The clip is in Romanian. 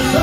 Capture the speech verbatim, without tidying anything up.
Să-i